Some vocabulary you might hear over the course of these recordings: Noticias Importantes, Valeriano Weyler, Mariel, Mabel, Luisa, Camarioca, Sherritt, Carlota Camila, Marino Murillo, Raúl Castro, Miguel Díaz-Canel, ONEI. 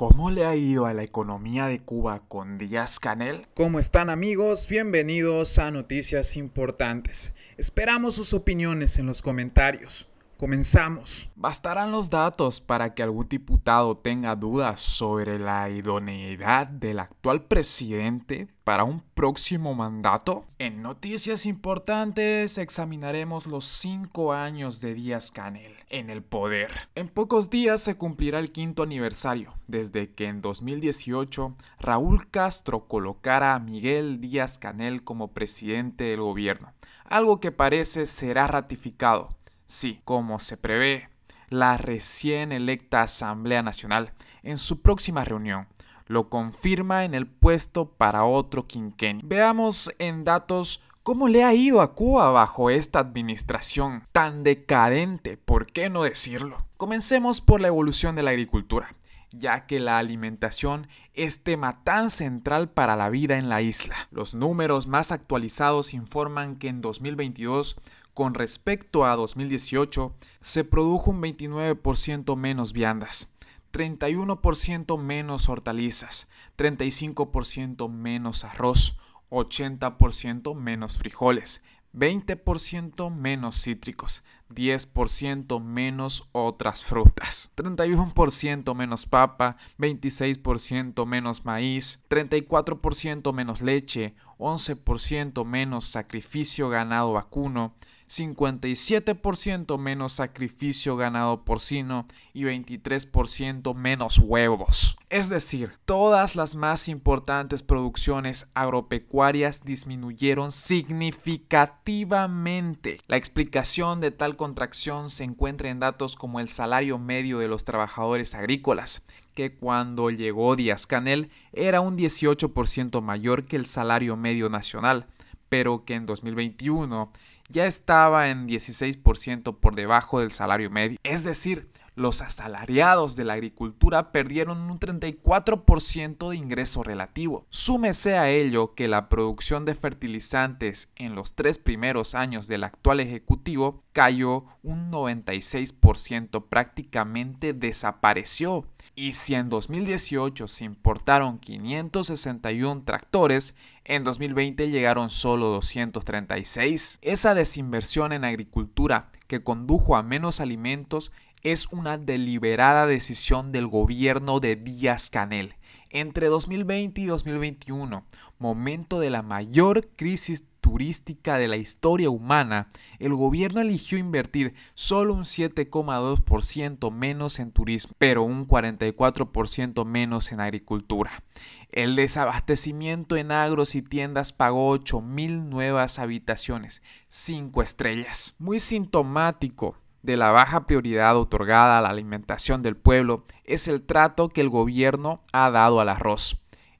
¿Cómo le ha ido a la economía de Cuba con Díaz-Canel? ¿Cómo están, amigos? Bienvenidos a Noticias Importantes. Esperamos sus opiniones en los comentarios. Comenzamos. Bastarán los datos para que algún diputado tenga dudas sobre la idoneidad del actual presidente para un próximo mandato. En Noticias Importantes examinaremos los 5 años de Díaz-Canel en el poder. En pocos días se cumplirá el 5º aniversario desde que en 2018 Raúl Castro colocara a Miguel Díaz-Canel como presidente del gobierno, algo que parece será ratificado. Sí, como se prevé, la recién electa Asamblea Nacional en su próxima reunión lo confirma en el puesto para otro quinquenio. Veamos en datos cómo le ha ido a Cuba bajo esta administración tan decadente, ¿por qué no decirlo? Comencemos por la evolución de la agricultura, ya que la alimentación es tema tan central para la vida en la isla. Los números más actualizados informan que en 2022, con respecto a 2018, se produjo un 29% menos viandas, 31% menos hortalizas, 35% menos arroz, 80% menos frijoles, 20% menos cítricos, 10% menos otras frutas, 31% menos papa, 26% menos maíz, 34% menos leche, 11% menos sacrificio ganado vacuno, 57% menos sacrificio ganado porcino y 23% menos huevos. Es decir, todas las más importantes producciones agropecuarias disminuyeron significativamente. La explicación de tal contracción se encuentra en datos como el salario medio de los trabajadores agrícolas, que cuando llegó Díaz-Canel era un 18% mayor que el salario medio nacional, pero que en 2021 ya estaba en 16% por debajo del salario medio. Es decir, los asalariados de la agricultura perdieron un 34% de ingreso relativo. Súmese a ello que la producción de fertilizantes en los 3 primeros años del actual ejecutivo cayó un 96%, prácticamente desapareció. Y si en 2018 se importaron 561 tractores, en 2020 llegaron solo 236. Esa desinversión en agricultura, que condujo a menos alimentos, es una deliberada decisión del gobierno de Díaz-Canel. Entre 2020 y 2021, momento de la mayor crisis turística de la historia humana, el gobierno eligió invertir solo un 7,2% menos en turismo, pero un 44% menos en agricultura. El desabastecimiento en agros y tiendas pagó 8.000 nuevas habitaciones, 5 estrellas. Muy sintomático de la baja prioridad otorgada a la alimentación del pueblo es el trato que el gobierno ha dado al arroz.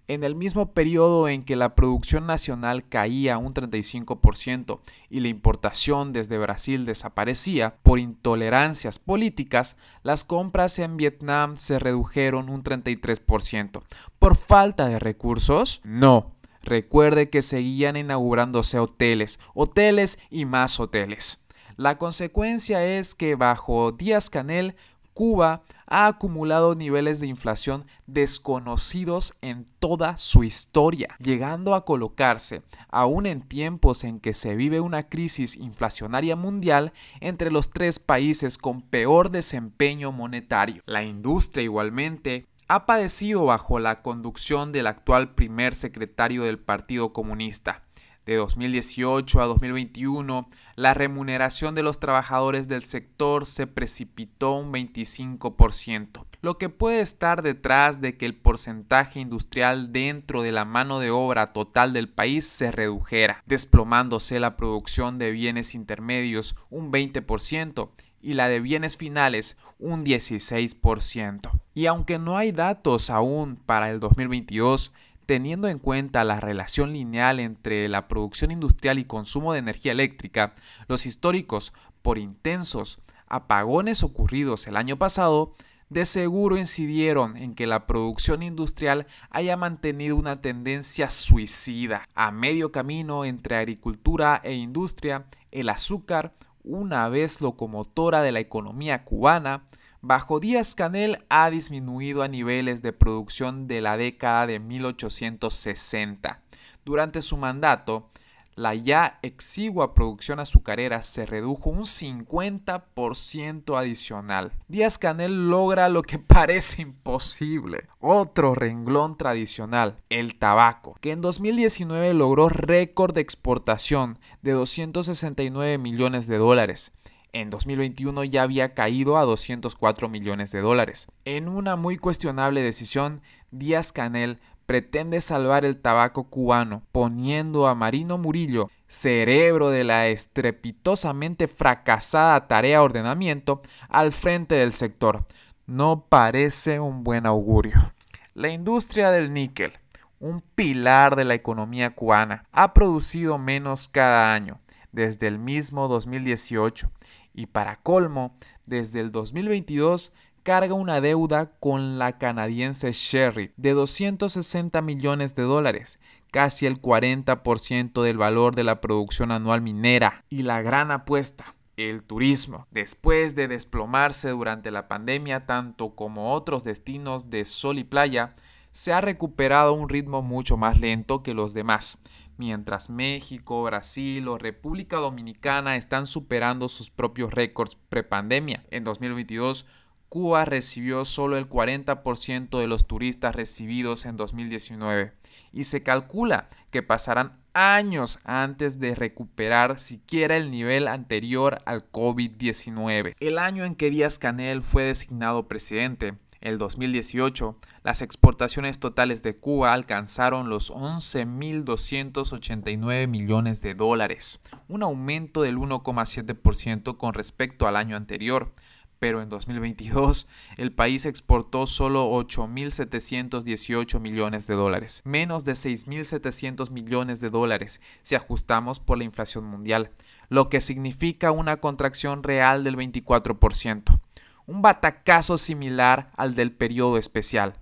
En el mismo periodo en que la producción nacional caía un 35% y la importación desde Brasil desaparecía por intolerancias políticas, las compras en Vietnam se redujeron un 33%. ¿Por falta de recursos? No. Recuerde que seguían inaugurándose hoteles y más hoteles. La consecuencia es que bajo Díaz-Canel, Cuba ha acumulado niveles de inflación desconocidos en toda su historia, llegando a colocarse, aún en tiempos en que se vive una crisis inflacionaria mundial, entre los 3 países con peor desempeño monetario. La industria igualmente ha padecido bajo la conducción del actual primer secretario del Partido Comunista. De 2018 a 2021, la remuneración de los trabajadores del sector se precipitó un 25%, lo que puede estar detrás de que el porcentaje industrial dentro de la mano de obra total del país se redujera, desplomándose la producción de bienes intermedios un 20%, y la de bienes finales un 16%. Y aunque no hay datos aún para el 2022, teniendo en cuenta la relación lineal entre la producción industrial y consumo de energía eléctrica, los históricos, por intensos apagones ocurridos el año pasado, de seguro incidieron en que la producción industrial haya mantenido una tendencia suicida. A medio camino entre agricultura e industria, el azúcar, una vez locomotora de la economía cubana, bajo Díaz-Canel ha disminuido a niveles de producción de la década de 1860. Durante su mandato, la ya exigua producción azucarera se redujo un 50% adicional. Díaz-Canel logra lo que parece imposible. Otro renglón tradicional, el tabaco, que en 2019 logró récord de exportación de 269 millones de dólares. En 2021 ya había caído a 204 millones de dólares. En una muy cuestionable decisión, Díaz-Canel pretende salvar el tabaco cubano, poniendo a Marino Murillo, cerebro de la estrepitosamente fracasada tarea de ordenamiento, al frente del sector. No parece un buen augurio. La industria del níquel, un pilar de la economía cubana, ha producido menos cada año desde el mismo 2018 y, para colmo, desde el 2022 carga una deuda con la canadiense Sherritt de 260 millones de dólares, casi el 40% del valor de la producción anual minera. Y la gran apuesta, el turismo. Después de desplomarse durante la pandemia, tanto como otros destinos de sol y playa, se ha recuperado a un ritmo mucho más lento que los demás, mientras México, Brasil o República Dominicana están superando sus propios récords prepandemia. En 2022, Cuba recibió solo el 40% de los turistas recibidos en 2019 y se calcula que pasarán años antes de recuperar siquiera el nivel anterior al COVID-19. El año en que Díaz-Canel fue designado presidente, el 2018, las exportaciones totales de Cuba alcanzaron los 11.289 millones de dólares, un aumento del 1,7% con respecto al año anterior. Pero en 2022, el país exportó solo 8.718 millones de dólares, menos de 6.700 millones de dólares si ajustamos por la inflación mundial, lo que significa una contracción real del 24%. Un batacazo similar al del periodo especial,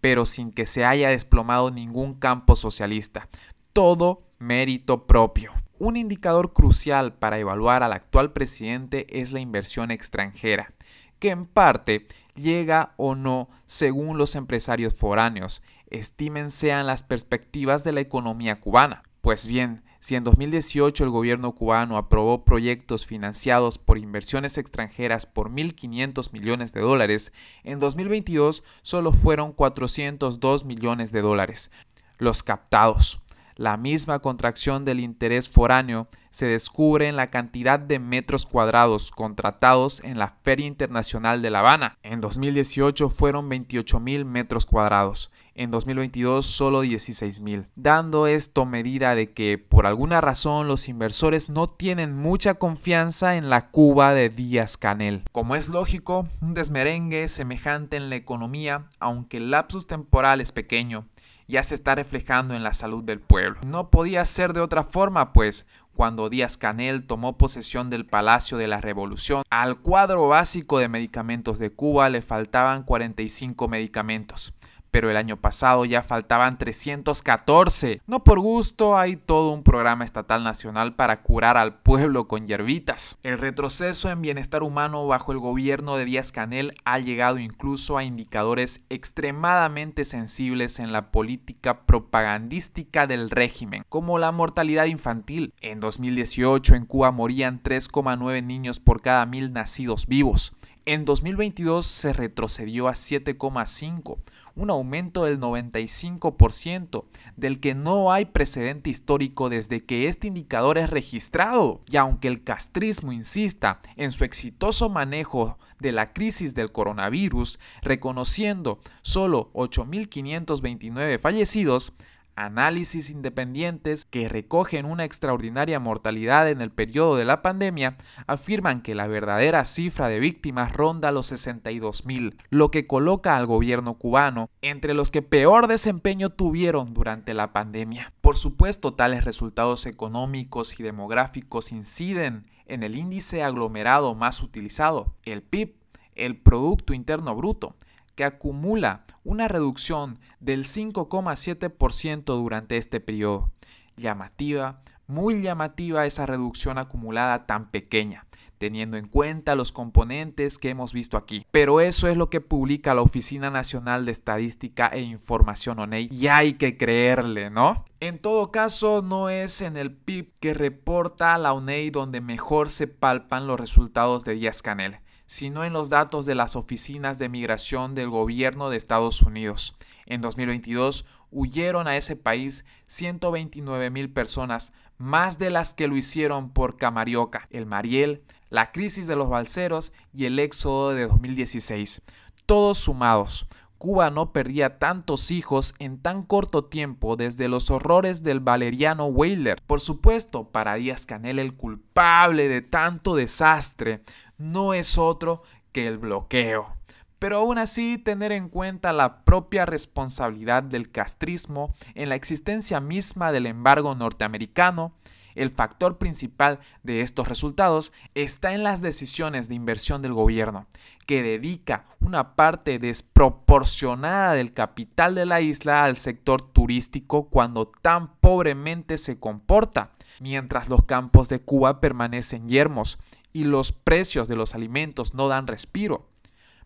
pero sin que se haya desplomado ningún campo socialista. Todo mérito propio. Un indicador crucial para evaluar al actual presidente es la inversión extranjera, que en parte llega o no según los empresarios foráneos, estimen sean las perspectivas de la economía cubana. Pues bien, si en 2018 el gobierno cubano aprobó proyectos financiados por inversiones extranjeras por 1.500 millones de dólares, en 2022 solo fueron 402 millones de dólares los captados. La misma contracción del interés foráneo se descubre en la cantidad de metros cuadrados contratados en la Feria Internacional de La Habana. En 2018 fueron 28.000 metros cuadrados. En 2022 solo 16.000, dando esto medida de que por alguna razón los inversores no tienen mucha confianza en la Cuba de Díaz-Canel. Como es lógico, un desmerengue semejante en la economía, aunque el lapsus temporal es pequeño, ya se está reflejando en la salud del pueblo. No podía ser de otra forma, pues, cuando Díaz-Canel tomó posesión del Palacio de la Revolución, al cuadro básico de medicamentos de Cuba le faltaban 45 medicamentos. Pero el año pasado ya faltaban 314. No por gusto, hay todo un programa estatal nacional para curar al pueblo con hierbitas. El retroceso en bienestar humano bajo el gobierno de Díaz-Canel ha llegado incluso a indicadores extremadamente sensibles en la política propagandística del régimen, como la mortalidad infantil. En 2018 en Cuba morían 3,9 niños por cada 1.000 nacidos vivos. En 2022 se retrocedió a 7,5, un aumento del 95%, del que no hay precedente histórico desde que este indicador es registrado. Y aunque el castrismo insista en su exitoso manejo de la crisis del coronavirus, reconociendo solo 8.529 fallecidos, análisis independientes que recogen una extraordinaria mortalidad en el periodo de la pandemia afirman que la verdadera cifra de víctimas ronda los 62.000, lo que coloca al gobierno cubano entre los que peor desempeño tuvieron durante la pandemia. Por supuesto, tales resultados económicos y demográficos inciden en el índice aglomerado más utilizado, el PIB, el Producto Interno Bruto, que acumula una reducción del 5,7% durante este periodo. Llamativa, muy llamativa esa reducción acumulada tan pequeña, teniendo en cuenta los componentes que hemos visto aquí. Pero eso es lo que publica la Oficina Nacional de Estadística e Información ONEI y hay que creerle, ¿no? En todo caso, no es en el PIB que reporta la ONEI donde mejor se palpan los resultados de Díaz-Canel, sino en los datos de las oficinas de migración del gobierno de Estados Unidos. En 2022 huyeron a ese país 129.000 personas, más de las que lo hicieron por Camarioca, el Mariel, la crisis de los balseros y el éxodo de 2016. Todos sumados, Cuba no perdía tantos hijos en tan corto tiempo desde los horrores del Valeriano Weyler. Por supuesto, para Díaz-Canel el culpable de tanto desastre no es otro que el bloqueo. Pero aún así, tener en cuenta la propia responsabilidad del castrismo en la existencia misma del embargo norteamericano, el factor principal de estos resultados está en las decisiones de inversión del gobierno, que dedica una parte desproporcionada del capital de la isla al sector turístico cuando tan pobremente se comporta, mientras los campos de Cuba permanecen yermos y los precios de los alimentos no dan respiro.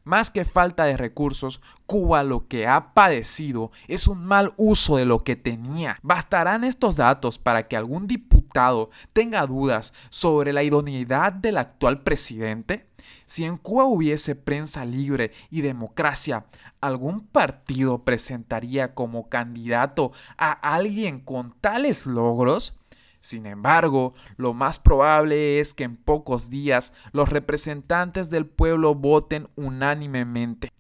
Más que falta de recursos, Cuba lo que ha padecido es un mal uso de lo que tenía. ¿Bastarán estos datos para que algún diputado tenga dudas sobre la idoneidad del actual presidente? Si en Cuba hubiese prensa libre y democracia, ¿algún partido presentaría como candidato a alguien con tales logros? Sin embargo, lo más probable es que en pocos días los representantes del pueblo voten unánimemente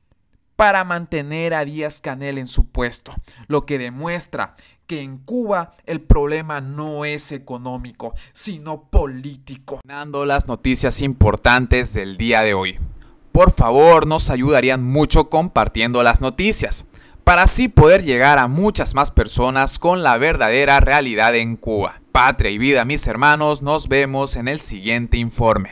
para mantener a Díaz-Canel en su puesto, lo que demuestra que en Cuba el problema no es económico, sino político. Dando las noticias importantes del día de hoy. Por favor, nos ayudarían mucho compartiendo las noticias, para así poder llegar a muchas más personas con la verdadera realidad en Cuba. Patria y vida, mis hermanos, nos vemos en el siguiente informe.